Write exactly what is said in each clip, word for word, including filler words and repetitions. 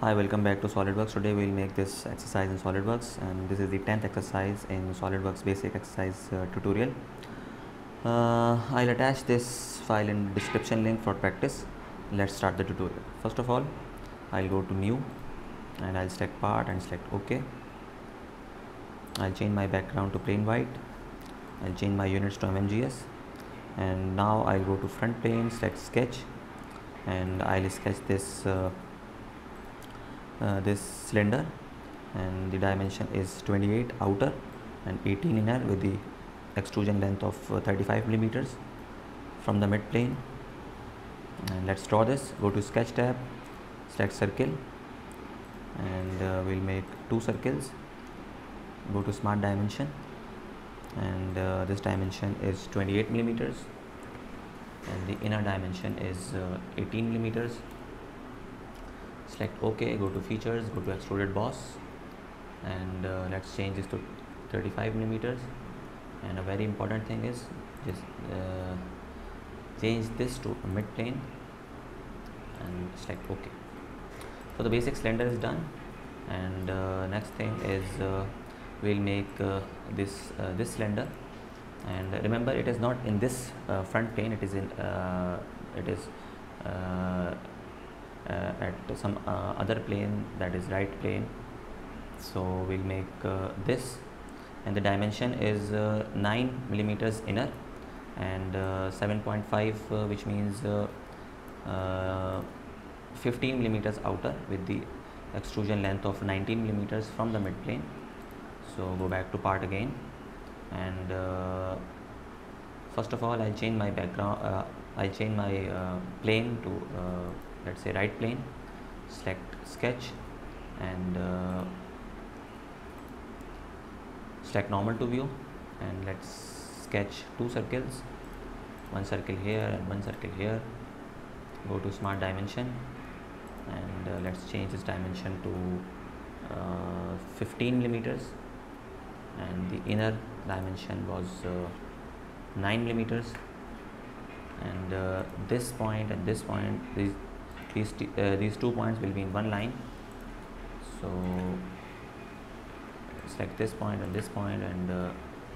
Hi, welcome back to SolidWorks. Today we will make this exercise in SolidWorks, and this is the tenth exercise in SolidWorks basic exercise uh, tutorial. Uh, I'll attach this file in the description link for practice. Let's start the tutorial. First of all, I'll go to new and I'll select part and select OK. I'll change my background to plain white. I'll change my units to M M G S, and now I'll go to front plane, select sketch, and I'll sketch this uh, Uh, this cylinder, and the dimension is twenty-eight outer and eighteen inner with the extrusion length of uh, thirty-five millimeters from the mid plane. And let's draw this. Go to sketch tab, select circle, and uh, we'll make two circles. Go to smart dimension, and uh, this dimension is twenty-eight millimeters and the inner dimension is uh, eighteen millimeters. Select OK, go to features, go to extruded boss, and uh, let's change this to thirty-five millimeters. And a very important thing is just uh, change this to mid plane and select OK. So the basic cylinder is done, and uh, next thing is uh, we'll make uh, this uh, this cylinder. And remember, it is not in this uh, front plane; it is in uh, it is. Uh, Uh, at some uh, other plane, that is right plane. So we'll make uh, this, and the dimension is uh, nine millimeters inner and uh, seven point five, uh, which means uh, uh, fifteen millimeters outer with the extrusion length of nineteen millimeters from the mid plane. So go back to part again, and uh, first of all, I'll change my background. Uh, I'll change my uh, plane to uh, let's say right plane, select sketch, and uh, select normal to view, and let's sketch two circles, one circle here and one circle here. Go to smart dimension, and uh, let's change this dimension to uh, fifteen millimeters, and the inner dimension was uh, nine millimeters. And uh, this point and this point, these These, uh, these two points will be in one line. So select this point and this point, and uh,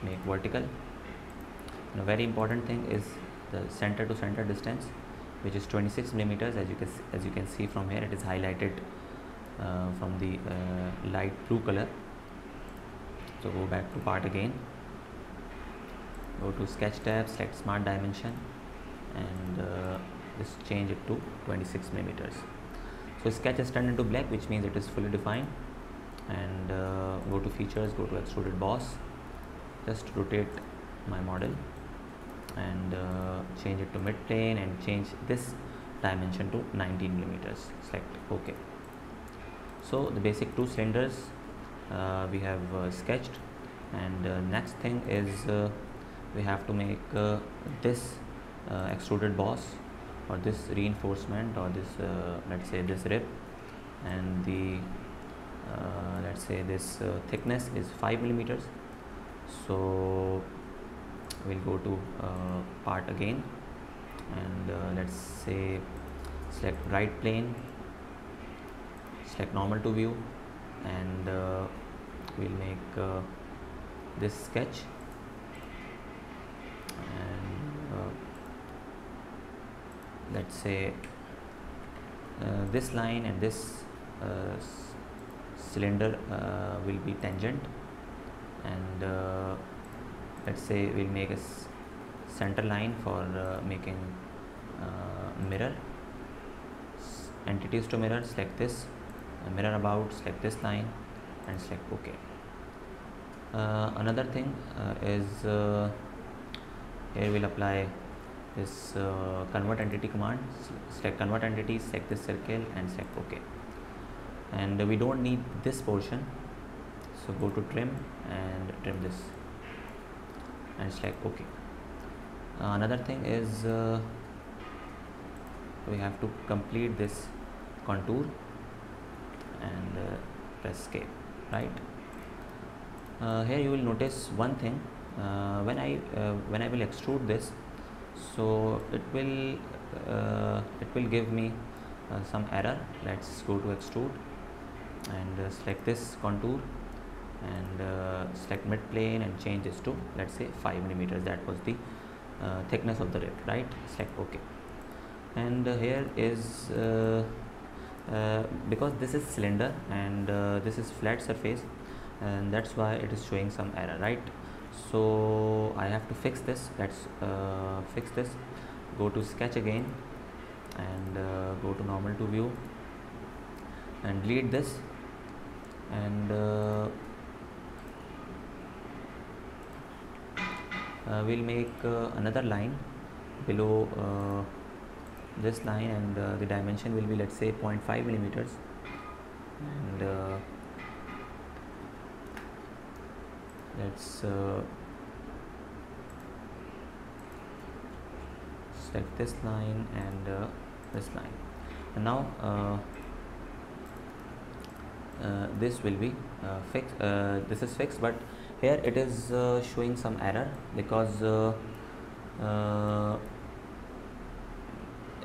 make vertical. And a very important thing is the center to center distance, which is twenty-six millimeters. As you can as you can see from here, it is highlighted uh, from the uh, light blue color. So go back to part again. Go to sketch tab, select smart dimension, and uh, just change it to twenty-six millimeters. So sketch is turned into black, which means it is fully defined. And uh, go to features, go to extruded boss, just rotate my model, and uh, change it to mid plane, and change this dimension to nineteen millimeters. Select OK. So the basic two cylinders uh, we have uh, sketched, and uh, next thing is uh, we have to make uh, this uh, extruded boss, or this reinforcement, or this uh, let's say this rib, and the uh, let's say this uh, thickness is five millimeters. So we'll go to uh, part again, and uh, let's say select right plane, select normal to view, and uh, we'll make uh, this sketch, and uh, let's say uh, this line and this uh, cylinder uh, will be tangent, and uh, let's say we'll make a center line for uh, making uh, mirror. S entities to mirror, select this, uh, mirror about, select this line, and select OK. Uh, another thing uh, is uh, here we'll apply this uh, convert entity command. Select convert entity, select this circle, and select OK. And uh, we don't need this portion, so go to trim and trim this, and select OK. Uh, another thing is uh, we have to complete this contour, and uh, press escape. right? Uh, here you will notice one thing. Uh, when I uh, when I will extrude this, so it will uh, it will give me uh, some error. Let's go to extrude and uh, select this contour and uh, select mid plane and change this to, let's say, five millimeters. That was the uh, thickness of the rib, right? Select OK. And uh, here is uh, uh, because this is cylinder and uh, this is flat surface, and that's why it is showing some error, right? So I have to fix this. Let's uh, fix this. Go to sketch again and uh, go to normal to view and delete this, and uh, uh, we'll make uh, another line below uh, this line, and uh, the dimension will be, let's say, zero point five millimeters, and uh, let's uh, select this line and uh, this line, and now uh, Uh, this will be uh, fixed. Uh, this is fixed, but here it is uh, showing some error because uh, uh,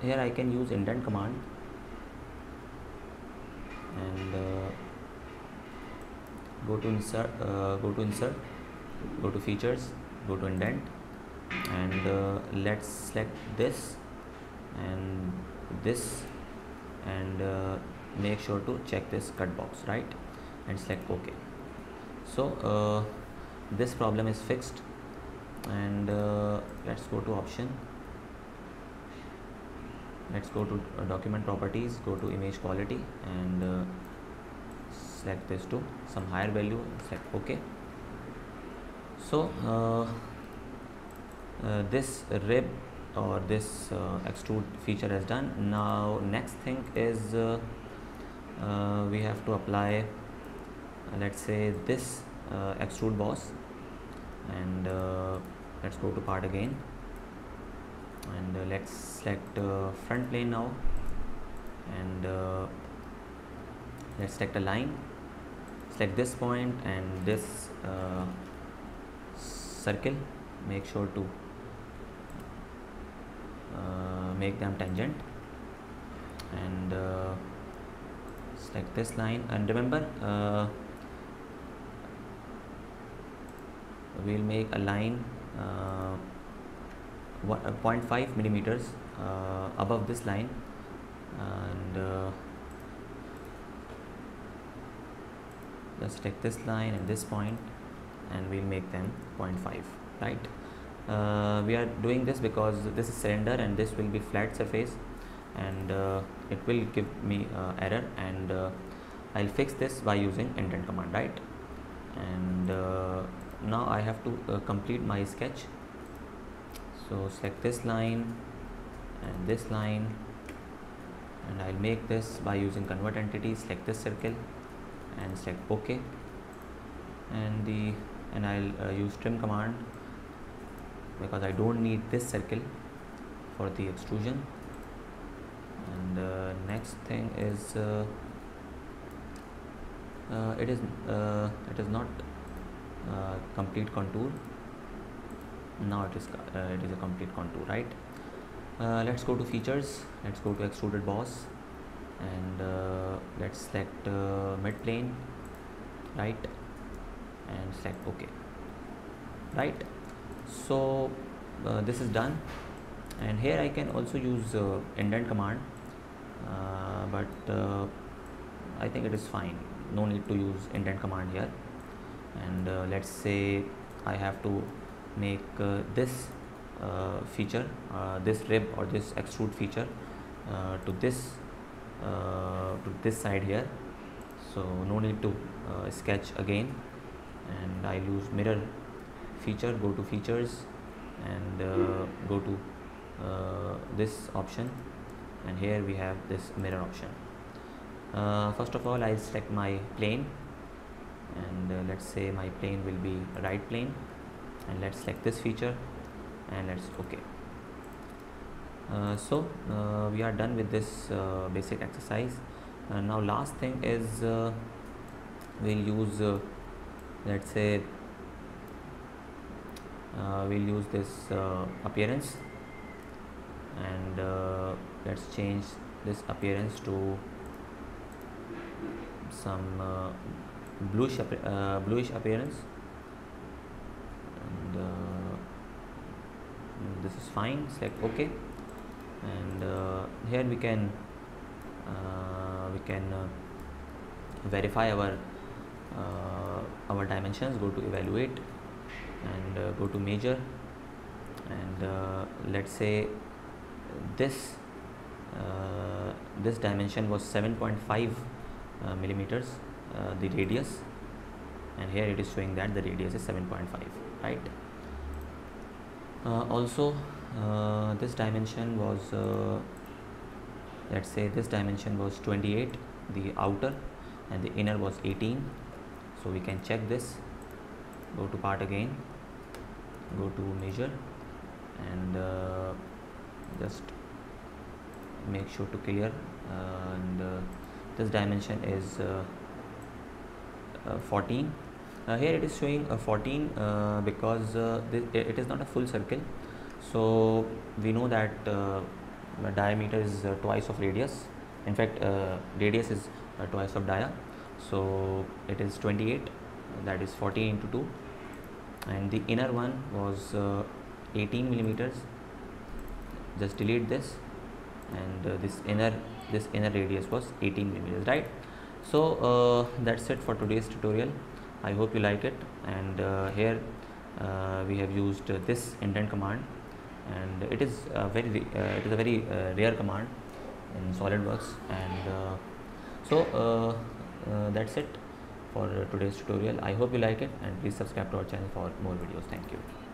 here I can use indent command, and uh, go to insert, uh, go to insert, go to features, go to indent, and uh, let's select this and this, and uh, make sure to check this cut box, right, and select OK. So uh, this problem is fixed, and uh, let's go to option, let's go to uh, document properties, go to image quality, and uh, select this to some higher value, select OK. So uh, uh, this rib or this uh, extrude feature is done. Now next thing is uh, Uh, we have to apply, uh, let's say, this uh, extrude boss, and uh, let's go to part again, and uh, let's select uh, front plane now, and uh, let's select a line, select this point and this uh, circle, make sure to uh, make them tangent, and uh, select this line, and remember uh, we'll make a line uh, zero point five millimeters uh, above this line, and uh, let's select this line and this point, and we'll make them zero point five, right? Uh, we are doing this because this is cylinder and this will be flat surface, and uh, it will give me uh, error, and uh, I'll fix this by using indent command, right? And uh, now I have to uh, complete my sketch. So select this line and this line, and I'll make this by using convert entity, select this circle and select OK, and the and I'll uh, use trim command because I don't need this circle for the extrusion. And uh, next thing is uh, uh, it is uh, it is not uh, complete contour. Now it is uh, it is a complete contour, right? Uh, let's go to features. Let's go to extruded boss, and uh, let's select uh, mid plane, right? And select OK, right? So uh, this is done, and here I can also use uh, indent command. Uh, but uh, I think it is fine, no need to use indent command here, and uh, let's say I have to make uh, this uh, feature, uh, this rib or this extrude feature uh, to this uh, to this side here, so no need to uh, sketch again, and I use mirror feature, go to features, and uh, go to uh, this option, and here we have this mirror option. Uh, first of all, I'll select my plane, and uh, let's say my plane will be right plane, and let's select this feature and let's OK. Uh, so uh, we are done with this uh, basic exercise, and now last thing is uh, we'll use uh, let's say uh, we'll use this uh, appearance, and uh, let's change this appearance to some uh, bluish uh, bluish appearance, and uh, this is fine. Select OK, and uh, here we can uh, we can uh, verify our uh, our dimensions. Go to evaluate and uh, go to measure, and uh, let's say this uh, this dimension was seven point five uh, millimeters, uh, the radius, and here it is showing that the radius is seven point five, right? Uh, also uh, this dimension was uh, let's say this dimension was twenty-eight, the outer, and the inner was eighteen. So we can check this. Go to part again, go to measure, and uh, just make sure to clear, uh, and uh, this dimension is uh, uh, fourteen. Uh, here it is showing uh, fourteen uh, because uh, it is not a full circle, so we know that uh, the diameter is uh, twice of radius. In fact, uh, radius is uh, twice of dia, so it is twenty-eight, that is fourteen into two, and the inner one was uh, eighteen millimeters. Just delete this, and uh, this inner this inner radius was eighteen millimeters, right? So uh, that's it for today's tutorial. I hope you like it, and uh, here uh, we have used uh, this indent command, and it is a very uh, it is a very uh, rare command in SolidWorks, and uh, so uh, uh, that's it for today's tutorial. I hope you like it, and please subscribe to our channel for more videos. Thank you.